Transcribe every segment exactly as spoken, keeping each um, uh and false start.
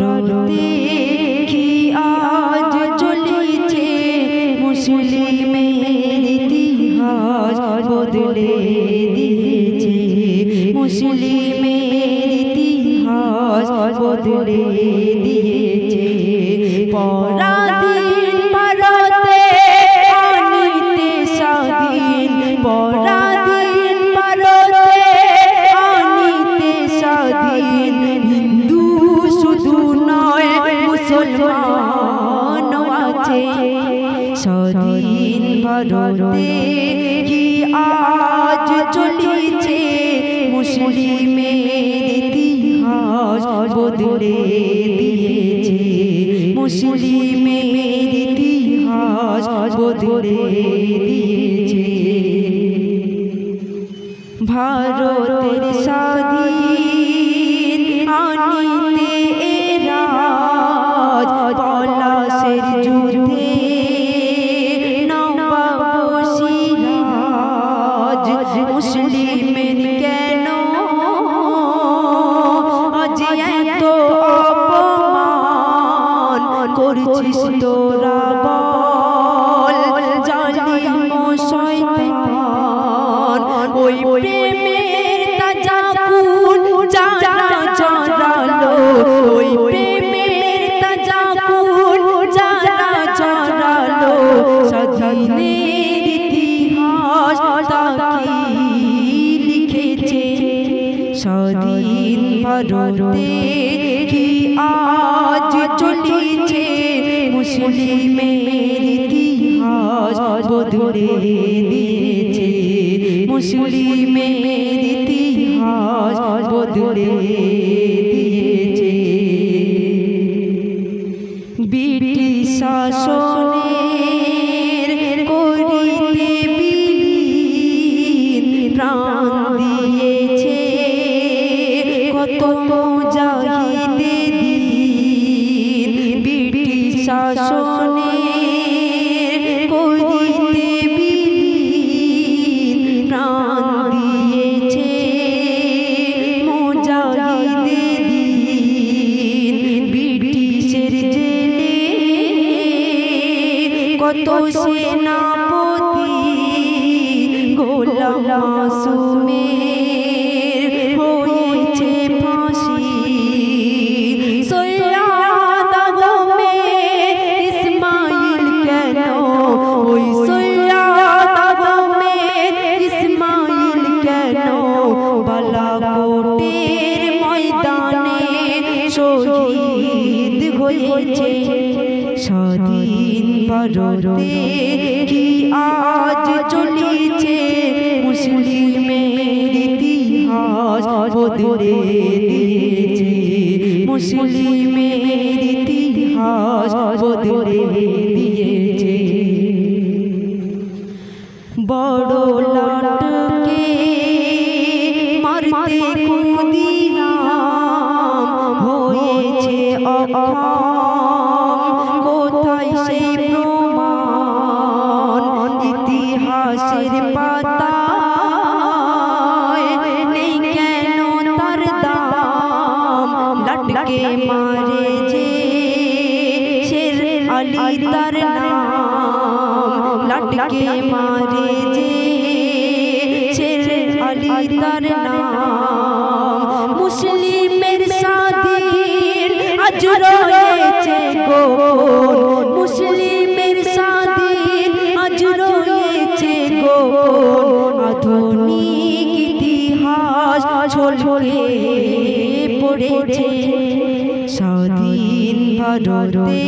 रोते की आज चली छे मुस्लिम इतिहास बदले दिए मुस्लिम इतिहास बदले दिए परा स्वाधीन भारते की आज चलेছে মুসলিমের ইতিহাস বদলে দিয়েছে মুসলিমের ইতিহাস বদলে দিয়েছে ভারতের স্বাধীন আনিতে এরা পলাশের যুদ্ধে तोरा बोल जालिम शैतान ओई प्रेमेर ताजाकुन जाना चढ़ालो ओई प्रेमेर ताजाकुन जाना चढ़ालो स्वाधीनेर इतिहास ताकी लिखेछे स्वाधीन भारते की आज चलेछे मुस्लिमेर इतिहास बदले दिएछे मुस्लिमेर इतिहास बदले दिएछे ब्रिटिश शासनेर करिते बिलीन प्राण दिएछे कत मुजाहिदे शासने करिते बिलीन प्राण दिएछे मुजाहिदे दीन ब्रिटिशेर जेले कत सेनापति गोलाम मासूमेर होयेछे फाँसी स्वाधीन भारते की आज चलेছে মুসলিমের ইতিহাস বদলে দিয়েছে মুসলিমের ইতিহাস বদলে দিয়েছে বড় লাটকে মারতে ক্ষুদিরাম হয়েছে অক্ষম इतिहासेर पाताय़ नेई केनो तार दाम लटके मारे जे शेर आली तार नाम लटके मारे जे शेर आली तार नाम मुस्लिमेर स्वाधीन आज रोयेछे गोपन मुस्लिमेर आधुनिक इतिहास झलके पड़ेছে स्वाधीन भारते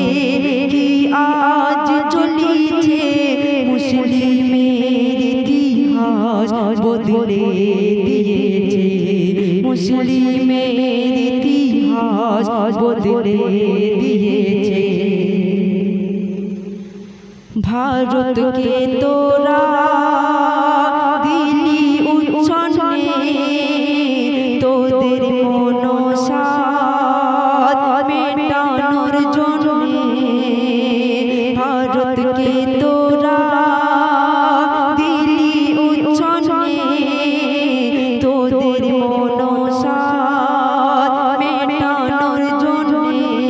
की आज चलेছে मुस्लिमेर इतिहास बदले दिएছে मुस्लिमेर इतिहास बदले दिएছে भारत के तोरा दिली उच्छने तोदेर मनोसाद मेटानोर जन्ये भारत के तोरा दिली उच्छने तोदेर मनोसाद मेटानोर जन्ये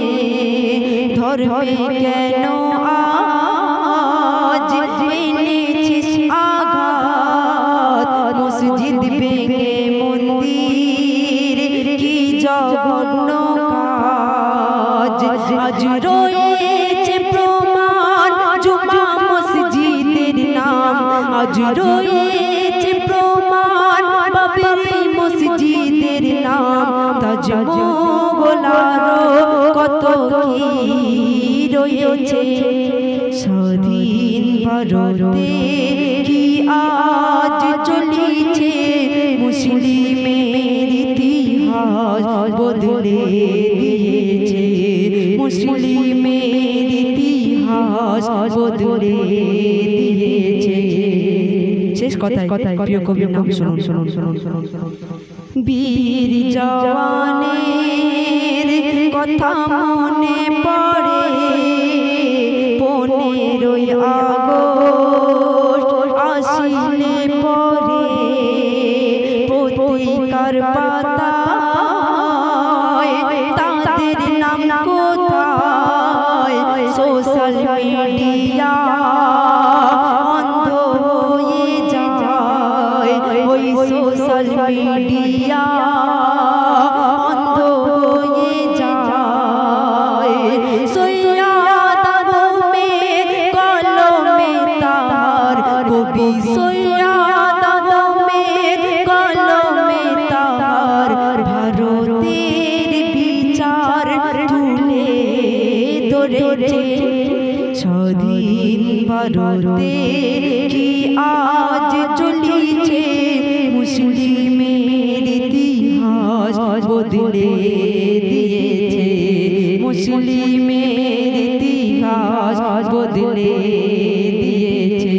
आज रोएছে প্রমাণ বাবরি মসজিদের নাম তাজ মোগলারো কত কি রয়েছে স্বাধীন ভারতে কি আজ চলেছে মুসলিমের ইতিহাস বদলে দিয়েছে মুসলিমের ইতিহাস বদলে দিয়েছে শেষ কথায় প্রিয় কবি নাম শুনুন শুনুন শুনুন শুনুন বীর জওয়ানের কথা মনে পড়ে পনেরোই আগস্ট আসিলে পরে পত্রিকার পাতায় তাদের নাম কোথায় সোশ্যাল মিডিয়া অন্ধ হয়ে যায় ওই সোশ্যাল মিডিয়া স্বাধীন ভারতে কি আজ চলেছে মুসলিমের ইতিহাস বদলে দিয়েছে মুসলিমের ইতিহাস বদলে দিয়েছে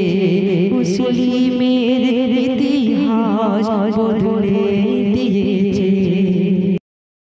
মুসলিমের ইতিহাস বদলে দিয়েছে।